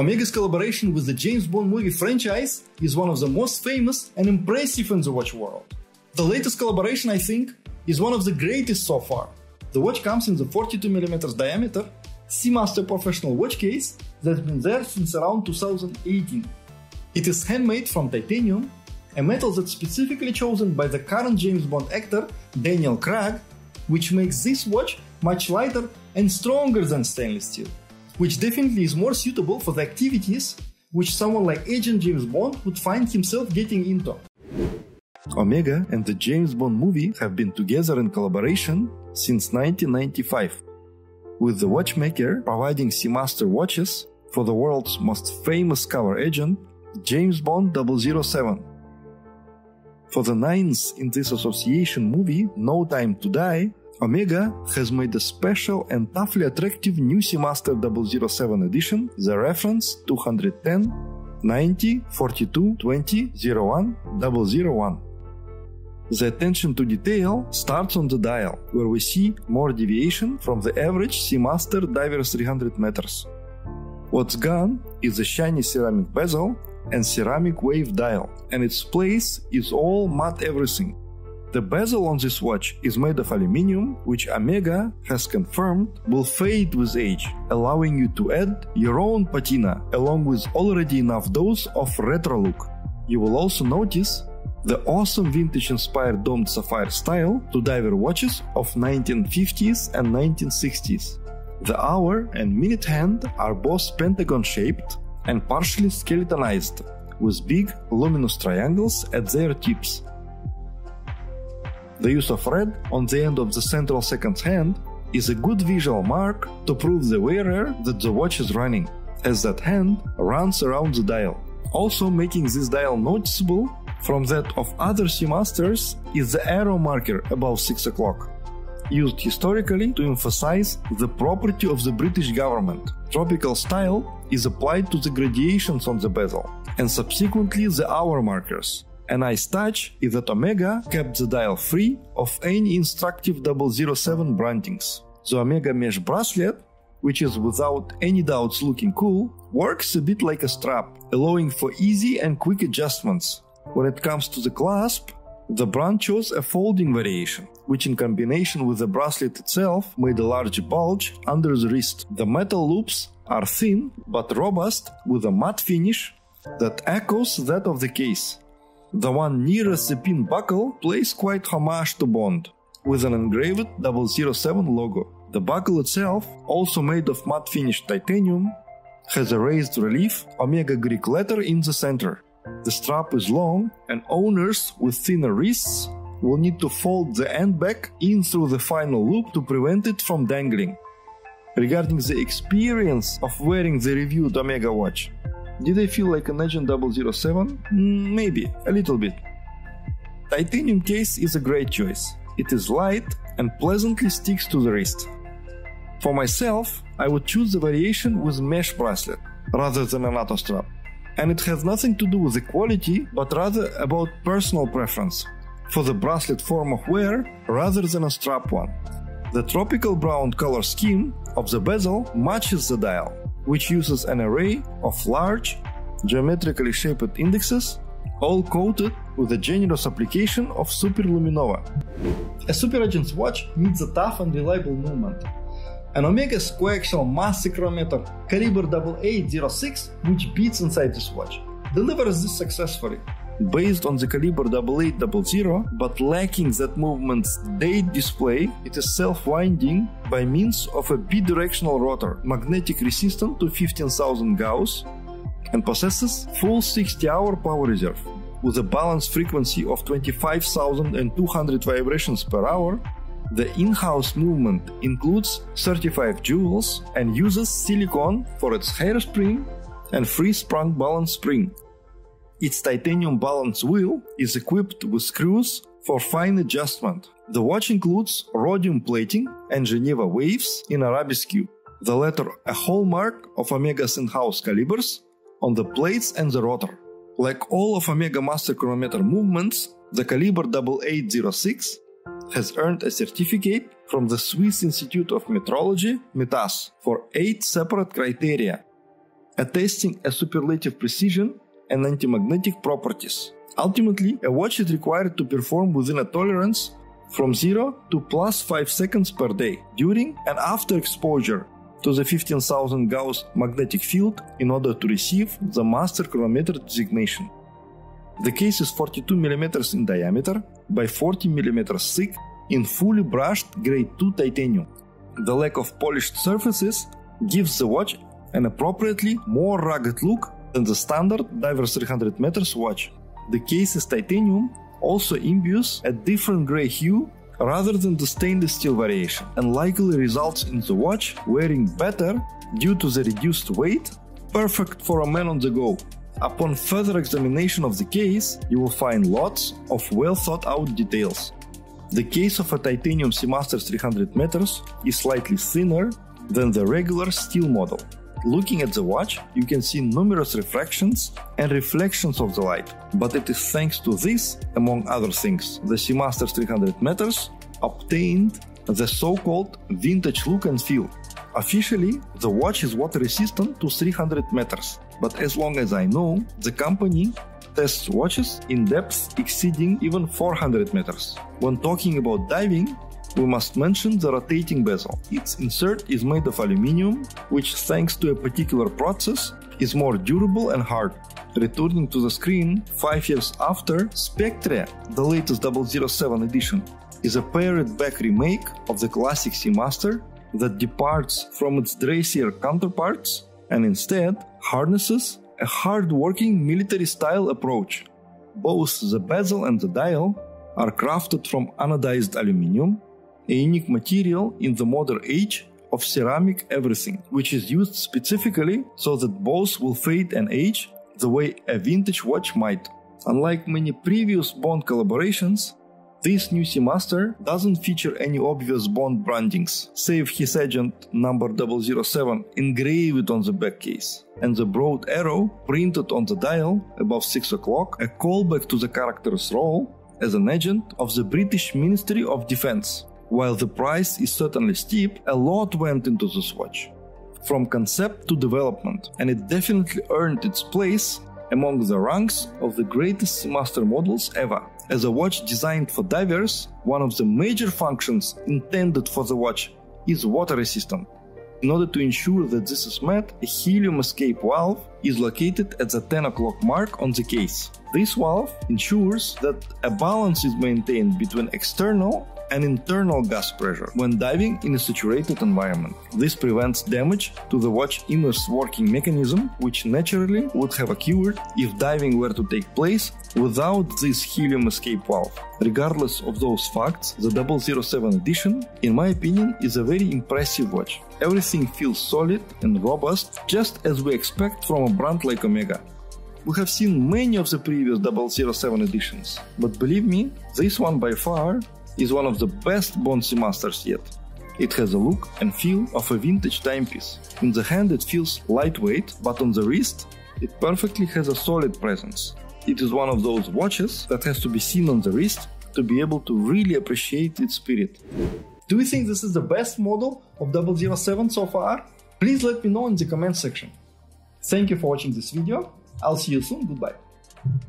Omega's collaboration with the James Bond movie franchise is one of the most famous and impressive in the watch world. The latest collaboration, I think, is one of the greatest so far. The watch comes in the 42mm diameter Seamaster professional watch case that's been there since around 2018. It is handmade from titanium, a metal that's specifically chosen by the current James Bond actor Daniel Craig, which makes this watch much lighter and stronger than stainless steel, which definitely is more suitable for the activities which someone like Agent James Bond would find himself getting into. Omega and the James Bond movie have been together in collaboration since 1995, with the watchmaker providing Seamaster watches for the world's most famous cover agent, James Bond 007. For the ninth in this association movie, No Time to Die, Omega has made a special and toughly attractive new Seamaster 007 edition, the reference 210 90 42 20 01 001. The attention to detail starts on the dial, where we see more deviation from the average Seamaster diver's 300 meters. What's gone is a shiny ceramic bezel and ceramic wave dial, and its place is all matte everything. The bezel on this watch is made of aluminium, which Omega has confirmed will fade with age, allowing you to add your own patina along with already enough dose of retro look. You will also notice the awesome vintage-inspired domed sapphire style to diver watches of 1950s and 1960s. The hour and minute hand are both pentagon-shaped and partially skeletonized, with big luminous triangles at their tips. The use of red on the end of the central second hand is a good visual mark to prove the wearer that the watch is running, as that hand runs around the dial. Also making this dial noticeable from that of other Seamasters is the arrow marker above 6 o'clock, used historically to emphasize the property of the British government. Tropical style is applied to the gradations on the bezel, and subsequently the hour markers. A nice touch is that Omega kept the dial free of any instructive 007 brandings. The Omega mesh bracelet, which is without any doubts looking cool, works a bit like a strap, allowing for easy and quick adjustments. When it comes to the clasp, the brand chose a folding variation, which in combination with the bracelet itself made a large bulge under the wrist. The metal loops are thin but robust, with a matte finish that echoes that of the case. The one nearest the pin buckle plays quite homage to Bond, with an engraved 007 logo. The buckle itself, also made of matte finished titanium, has a raised relief Omega Greek letter in the center. The strap is long, and owners with thinner wrists will need to fold the end back in through the final loop to prevent it from dangling. Regarding the experience of wearing the reviewed Omega watch, did I feel like an Agent 007? Maybe, a little bit. Titanium case is a great choice. It is light and pleasantly sticks to the wrist. For myself, I would choose the variation with mesh bracelet rather than an auto strap. And it has nothing to do with the quality, but rather about personal preference for the bracelet form of wear rather than a strap one. The tropical brown color scheme of the bezel matches the dial, which uses an array of large, geometrically shaped indexes, all coated with a generous application of Superluminova. A super agent's watch needs a tough and reliable movement. An Omega's Co-Axial mass synchrometer Calibre 8806, which beats inside this watch, delivers this successfully. Based on the Calibre 8800, but lacking that movement's date display, it is self-winding by means of a bidirectional rotor, magnetic resistant to 15,000 Gauss, and possesses full 60-hour power reserve, with a balanced frequency of 25,200 vibrations per hour. The in-house movement includes 35 jewels and uses silicone for its hairspring and free-sprung balance spring. Its titanium balance wheel is equipped with screws for fine adjustment. The watch includes rhodium plating and Geneva waves in arabesque, the latter a hallmark of Omega's in-house calibers on the plates and the rotor. Like all of Omega master chronometer movements, the Calibre 8806 has earned a certificate from the Swiss Institute of Metrology, METAS, for 8 separate criteria. attesting a superlative precision and antimagnetic properties. Ultimately, a watch is required to perform within a tolerance from 0 to plus 5 seconds per day during and after exposure to the 15,000 Gauss magnetic field in order to receive the master chronometer designation. The case is 42 mm in diameter by 40 mm thick in fully brushed grade 2 titanium. The lack of polished surfaces gives the watch an appropriately more rugged look than the standard Divers 300 meters watch. The case's titanium also imbues a different grey hue rather than the stainless steel variation, and likely results in the watch wearing better due to the reduced weight, perfect for a man on the go. Upon further examination of the case, you will find lots of well thought out details. The case of a titanium Seamaster 300 meters is slightly thinner than the regular steel model. Looking at the watch, you can see numerous refractions and reflections of the light, but it is thanks to this, among other things, the Seamaster 300 meters obtained the so-called vintage look and feel. Officially, the watch is water resistant to 300 meters, but as long as I know, the company tests watches in depths exceeding even 400 meters. When talking about diving, we must mention the rotating bezel. Its insert is made of aluminium, which thanks to a particular process is more durable and hard. Returning to the screen 5 years after, Spectre, the latest 007 edition, is a pared back remake of the classic Seamaster that departs from its dressier counterparts and instead harnesses a hard-working military-style approach. Both the bezel and the dial are crafted from anodized aluminium, a unique material in the modern age of ceramic everything, which is used specifically so that both will fade and age the way a vintage watch might. Unlike many previous Bond collaborations, this new Seamaster doesn't feature any obvious Bond brandings, save his agent number 007 engraved on the back case, and the broad arrow printed on the dial above 6 o'clock, a callback to the character's role as an agent of the British Ministry of Defense. While the price is certainly steep, a lot went into this watch, from concept to development, and it definitely earned its place among the ranks of the greatest Seamaster models ever. As a watch designed for divers, one of the major functions intended for the watch is water resistance. In order to ensure that this is met, a helium escape valve is located at the 10 o'clock mark on the case. This valve ensures that a balance is maintained between external and internal gas pressure when diving in a saturated environment. This prevents damage to the watch's inner working mechanism, which naturally would have occurred if diving were to take place without this helium escape valve. Regardless of those facts, the 007 edition, in my opinion, is a very impressive watch. Everything feels solid and robust, just as we expect from a brand like Omega. We have seen many of the previous 007 editions, but believe me, this one by far is one of the best Bond Seamasters yet. It has a look and feel of a vintage timepiece. In the hand it feels lightweight, but on the wrist it perfectly has a solid presence. It is one of those watches that has to be seen on the wrist to be able to really appreciate its spirit. Do you think this is the best model of 007 so far? Please let me know in the comment section. Thank you for watching this video. I'll see you soon. Goodbye.